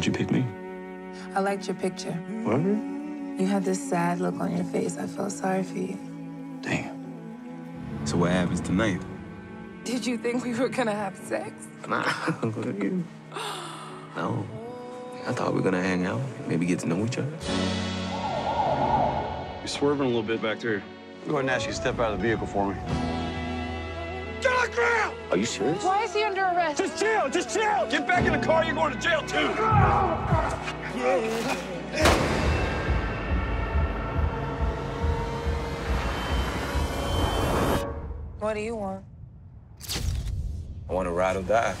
Why'd you pick me? I liked your picture. What? You had this sad look on your face. I felt sorry for you. Damn. So what happens tonight? Did you think we were gonna have sex? Nah, look at you. No. I thought we were gonna hang out, maybe get to know each other. You're swerving a little bit back there. Go ahead and ask you to step out of the vehicle for me. Get on the ground! Are you serious? Why is he under arrest? Just chill, just chill! Get back in the car, you're going to jail too! What do you want? I want to ride or die.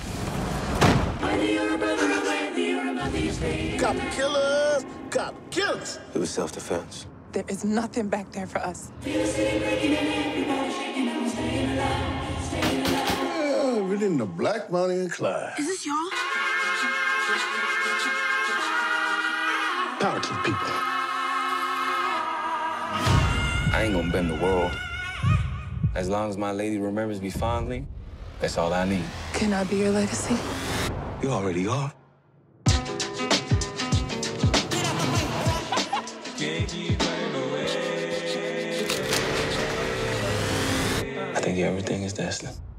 Cop killers! Cop killers! It was self-defense. There is nothing back there for us. Yeah, we're in the Black Bonnie and Clyde. Is this y'all? Power to the people. I ain't gonna bend the world. As long as my lady remembers me fondly, that's all I need. Can I be your legacy? You already are. I think everything is destined.